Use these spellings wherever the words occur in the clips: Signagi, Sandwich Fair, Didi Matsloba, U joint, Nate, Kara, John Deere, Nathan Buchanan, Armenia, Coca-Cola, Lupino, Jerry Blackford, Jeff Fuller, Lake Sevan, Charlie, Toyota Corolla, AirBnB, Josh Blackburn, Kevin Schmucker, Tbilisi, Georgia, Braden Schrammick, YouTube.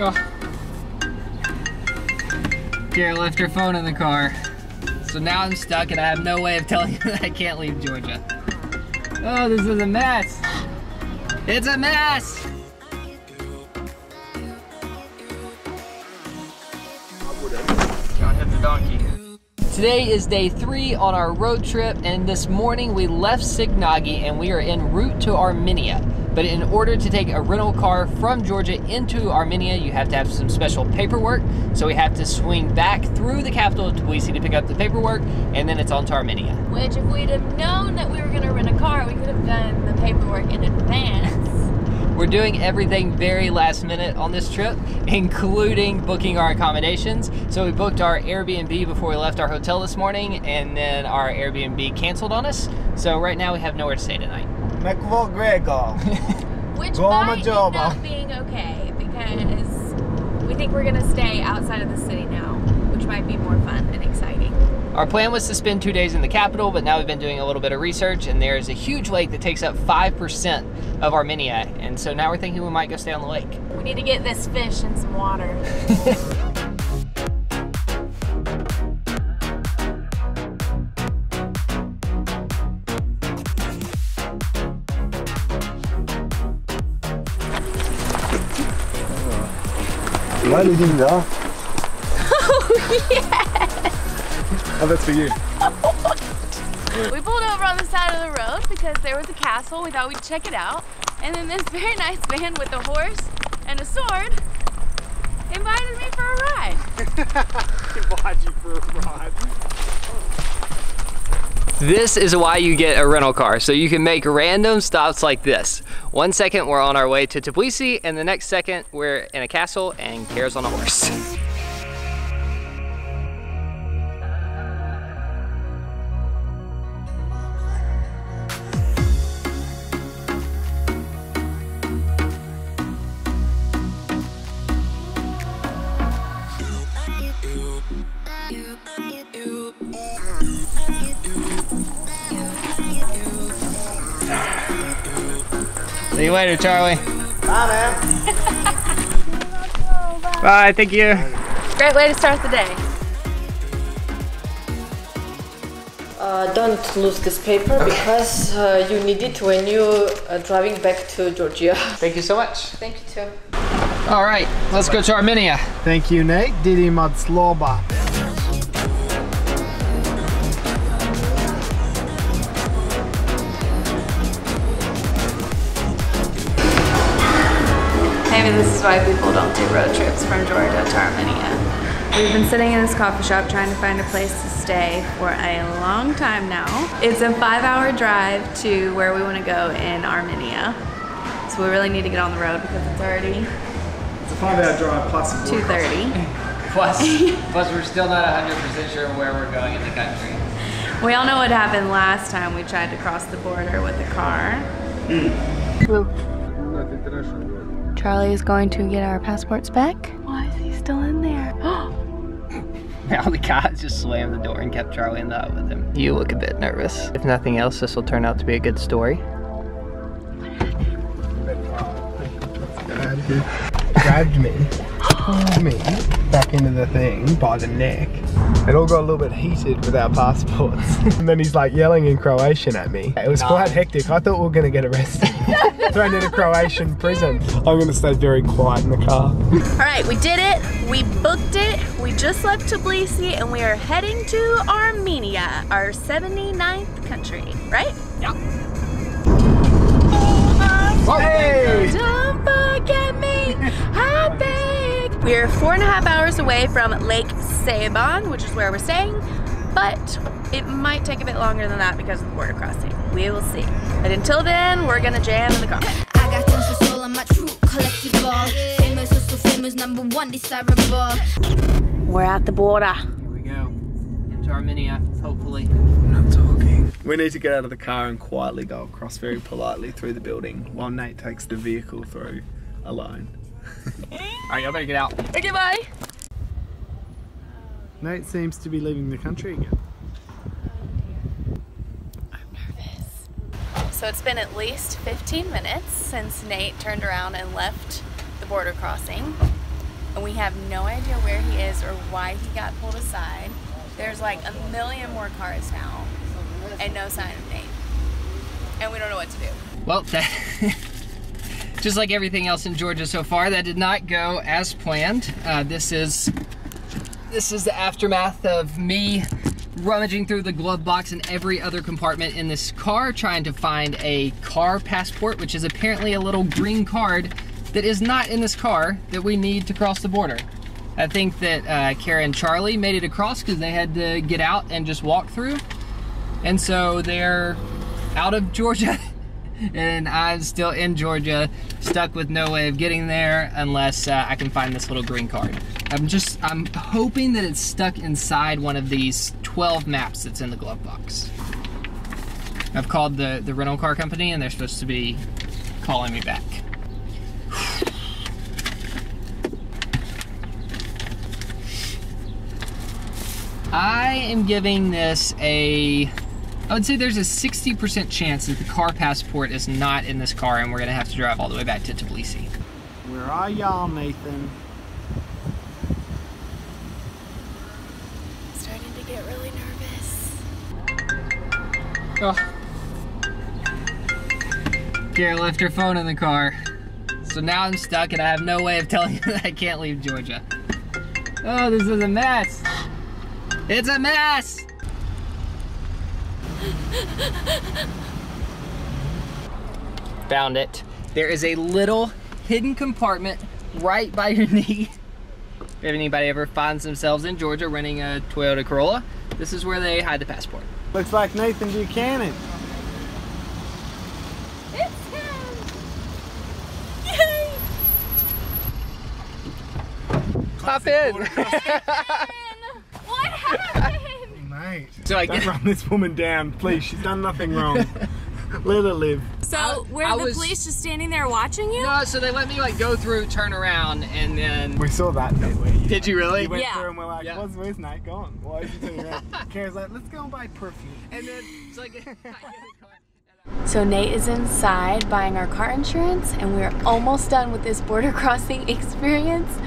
Oh. Jared left her phone in the car. So now I'm stuck and I have no way of telling you that I can't leave Georgia. Oh, this is a mess. It's a mess! John hit the donkey. Today is day 3 on our road trip, and this morning we left Signagi and we are en route to Armenia. But in order to take a rental car from Georgia into Armenia, you have to have some special paperwork. So we have to swing back through the capital of Tbilisi to pick up the paperwork, and then it's on to Armenia. Which, if we'd have known that we were gonna rent a car, we could have done the paperwork in advance. We're doing everything very last minute on this trip, including booking our accommodations. So we booked our Airbnb before we left our hotel this morning, and then our Airbnb canceled on us. So right now we have nowhere to stay tonight. Which might end up being okay, because we think we're going to stay outside of the city now, which might be more fun and exciting. Our plan was to spend 2 days in the capital, but now we've been doing a little bit of research, and there's a huge lake that takes up 5% of Armenia, and so now we're thinking we might go stay on the lake. We need to get this fish and some water. Why are you doing that? Oh, yeah! Oh, that's for you. We pulled over on the side of the road because there was a castle. We thought we'd check it out. And then this very nice man with a horse and a sword invited me for a ride. Invited you for a ride. This is why you get a rental car, so you can make random stops like this. 1 second we're on our way to Tbilisi, and the next second we're in a castle and Kara's on a horse. See you later, Charlie. Bye, man. Bye, thank you. Great way to start the day. Don't lose this paper because you need it when you're driving back to Georgia. Thank you so much. Thank you too. All right, let's go to Armenia. Thank you, Nate. Didi Matsloba. Maybe this is why people don't do road trips from Georgia to Armenia. We've been sitting in this coffee shop trying to find a place to stay for a long time now. It's a 5-hour drive to where we want to go in Armenia. So we really need to get on the road because it's already... It's a 5-hour drive plus... 2:30. plus we're still not 100% sure where we're going in the country. We all know what happened last time we tried to cross the border with a car. Charlie is going to get our passports back. Why is he still in there? Now the guy just slammed the door and kept Charlie in the hut with him. You look a bit nervous. If nothing else, this will turn out to be a good story. Grabbed me, pulled me back into the thing by the neck. It all got a little bit heated with our passports. And then he's like yelling in Croatian at me. It was quite hectic. I thought we were gonna get arrested. Thrown in a Croatian prison. I'm gonna stay very quiet in the car. All right, we did it. We booked it. We just left Tbilisi and we are heading to Armenia, our 79th country, right? Yeah. Oh, hey! Don't forget me, I beg. We are 4.5 hours away from Lake Sevan, which is where we're staying, but it might take a bit longer than that because of the border crossing. We will see. But until then, we're gonna jam in the car. I got things for soul on my true collectible. Famous, so famous, #1 desirable. We're at the border. Here we go. Into Armenia, hopefully. I'm not talking. We need to get out of the car and quietly go across very politely through the building while Nate takes the vehicle through alone. Alright, y'all better get out. Okay, bye. Nate seems to be leaving the country again. So it's been at least 15 minutes since Nate turned around and left the border crossing. and we have no idea where he is or why he got pulled aside. There's like a million more cars now and no sign of Nate. And we don't know what to do. Well, that just like everything else in Georgia so far, that did not go as planned. This is the aftermath of me rummaging through the glove box and every other compartment in this car, trying to find a car passport, which is apparently a little green card that is not in this car that we need to cross the border. I think that Kara and Charlie made it across because they had to get out and just walk through. And so they're out of Georgia and I'm still in Georgia, stuck with no way of getting there unless I can find this little green card. I'm hoping that it's stuck inside one of these 12 maps that's in the glove box. I've called the rental car company and they're supposed to be calling me back. I am giving this I would say there's a 60% chance that the car passport is not in this car and we're gonna have to drive all the way back to Tbilisi. Where are y'all, Nathan? Get really nervous. Oh. Kara left her phone in the car. So now I'm stuck and I have no way of telling you that I can't leave Georgia. Oh, this is a mess. It's a mess! Found it. There is a little hidden compartment right by your knee. If anybody ever finds themselves in Georgia renting a Toyota Corolla, this is where they hide the passport. Looks like Nathan Buchanan. It's him! Yay! Hop in! What happened? Mate, so don't run this woman down, please. She's done nothing wrong. Let her live. So were the police just standing there watching you? No, so they let me like go through, turn around, and then we saw that, didn't we? Did you really? We went through and we're like, yeah. Where's Nate gone? Why is he turning around? Kara's like, let's go and buy perfume. And then it's like So Nate is inside buying our car insurance and we're almost done with this border crossing experience.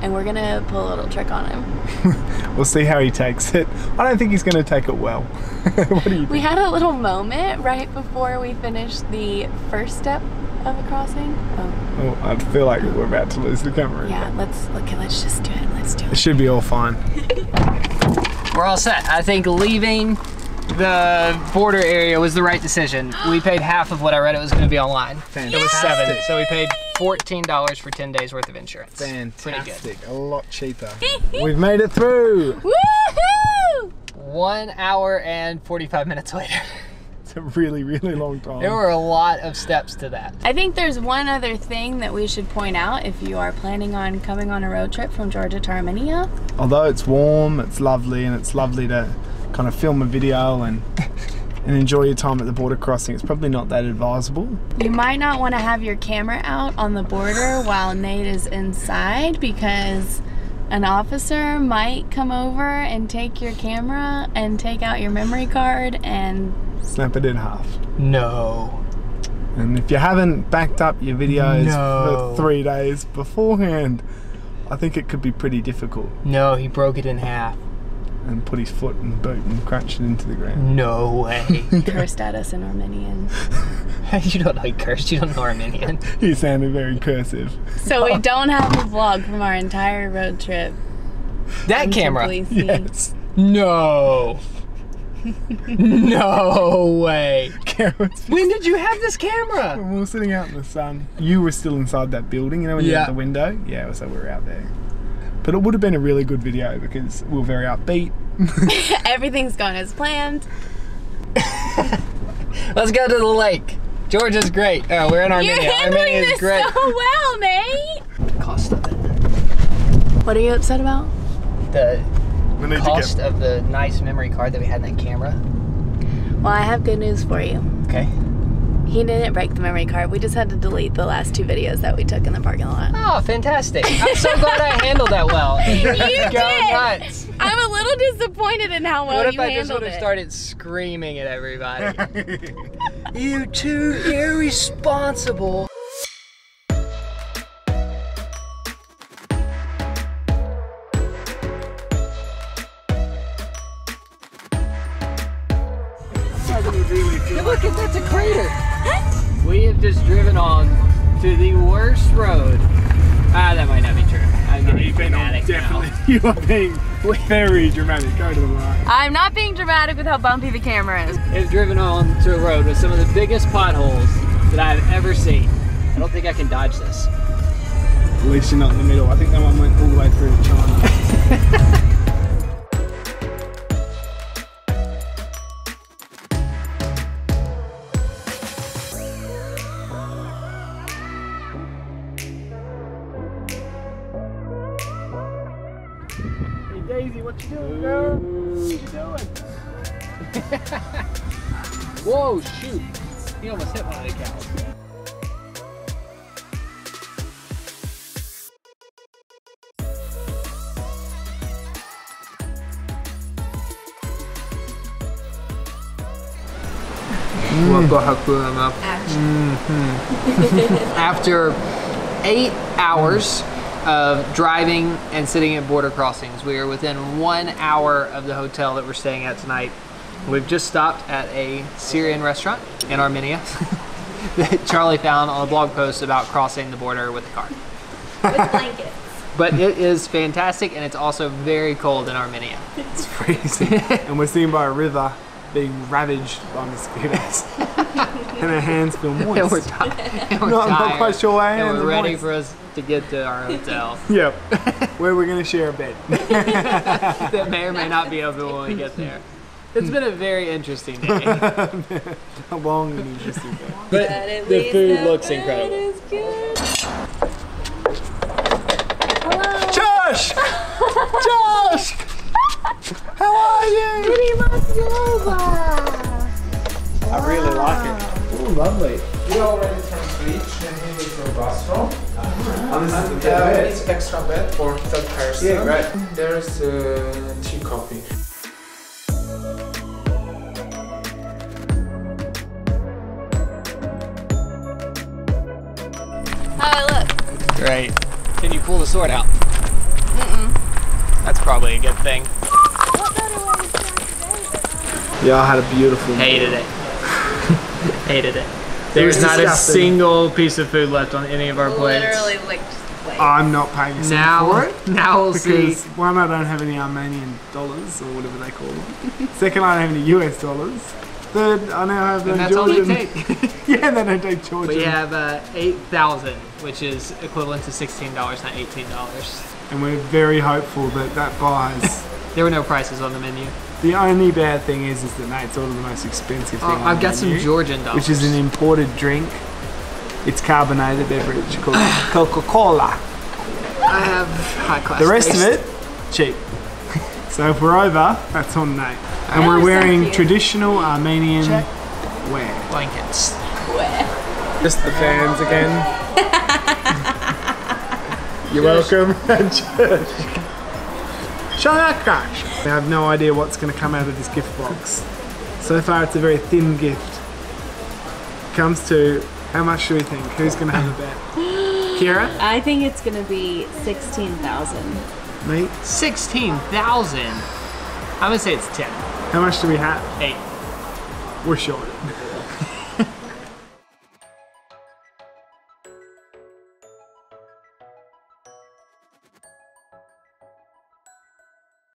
And we're gonna pull a little trick on him. We'll see how he takes it. I don't think he's gonna take it well. What do you think? We had a little moment right before we finished the first step of the crossing. Oh, I feel like we're about to lose the camera. Yeah, let's just do it. Let's do it. It should be all fine. We're all set. I think leaving the border area was the right decision. We paid half of what I read it was gonna be online. It was $7, so we paid $14 for 10 days worth of insurance. Fantastic. Pretty good. A lot cheaper. We've made it through. Woohoo! 1 hour and 45 minutes later. It's a really, really long time. There were a lot of steps to that. I think there's one other thing that we should point out if you are planning on coming on a road trip from Georgia to Armenia. Although it's warm, it's lovely, and it's lovely to kind of film a video and enjoy your time at the border crossing. It's probably not that advisable. You might not want to have your camera out on the border while Nate is inside because an officer might come over and take your camera and take out your memory card and snap it in half. No. And if you haven't backed up your videos for 3 days beforehand, I think it could be pretty difficult. No, he broke it in half. And put his foot and boot and crunch it into the ground. No way. Cursed at us in Armenian. You don't like cursed, you don't know Armenian. You sounded very cursive. So we don't have a vlog from our entire road trip. That camera? Yes. No. No way. When did you have this camera? When we were sitting out in the sun. You were still inside that building, you know, when you had the window? Yeah, so we were out there. But it would have been a really good video because we're very upbeat. Everything's gone as planned. Let's go to the lake. Georgia's great. Oh, we're in Armenia. You're handling Armenia's this great. So well, mate. The cost of it. What are you upset about? The cost of the nice memory card that we had in that camera. Well, I have good news for you. Okay. He didn't break the memory card. We just had to delete the last 2 videos that we took in the parking lot. Oh, fantastic. I'm so glad I handled that well. You did. Nuts. I'm a little disappointed in how well you handled it. What if I just would have started screaming at everybody? You two irresponsible. Look at that's a crater. We have just driven on to the worst road. That might not be true. I'm getting dramatic now. You are being very dramatic. Go to the right. I'm not being dramatic with how bumpy the camera is. I've driven on to a road with some of the biggest potholes that I've ever seen. I don't think I can dodge this. At least you're not in the middle. I think that one went all the way through China. Daisy, what you doing, girl? What you doing? Whoa, shoot. He almost hit one of the cows. After 8 hours of driving and sitting at border crossings. We are within 1 hour of the hotel that we're staying at tonight. We've just stopped at a Syrian restaurant in Armenia that Charlie found on a blog post about crossing the border with a car. With blankets. But it is fantastic, and it's also very cold in Armenia. It's freezing. And we're sitting by a river being ravaged by mosquitoes. And our hands feel moist. And we're tired. I'm not quite sure why. And we're ready for us to get to our hotel. Yep. Where we're going to share a bed. That may or may not be open when we get there. It's been a very interesting day. A long and interesting day. But the food looks incredible. It is good. Hello. Josh! Josh! How are you? Pretty much. I really like it. Oh, lovely. We're already from the beach and here is your bathroom. And there is extra bed for that person. Yeah, right. There is tea coffee. How I look? Great. Can you pull the sword out? Mm-mm. That's probably a good thing. What better way to start today? Y'all had a beautiful meal. Hated it. Hated it. There's not a single piece of food left on any of our plates. Literally, like, just plates. I'm not paying a cent for it. Now we'll see. Because one, I don't have any Armenian dollars, or whatever they call them. Second, I don't have any US dollars. Third, I now have the Georgian. And that's all they take. Yeah, they don't take Georgian. We have 8,000, which is equivalent to $16, not $18. And we're very hopeful that that buys. There were no prices on the menu. The only bad thing is that Nate's ordered the most expensive thing. I've got some Georgian dollars. Which is an imported drink. It's carbonated beverage called Coca-Cola. I have high class. The rest of it, cheap. So if we're over, that's on Nate. And we're wearing traditional Armenian wear. Blankets. Wear. Just the fans again. You're welcome. Shalakash. I have no idea what's going to come out of this gift box. So far it's a very thin gift. Comes to, how much do we think? Who's going to have a bet? Kira? I think it's going to be 16,000. Me? 16,000? I'm going to say it's 10. How much do we have? 8. We're short.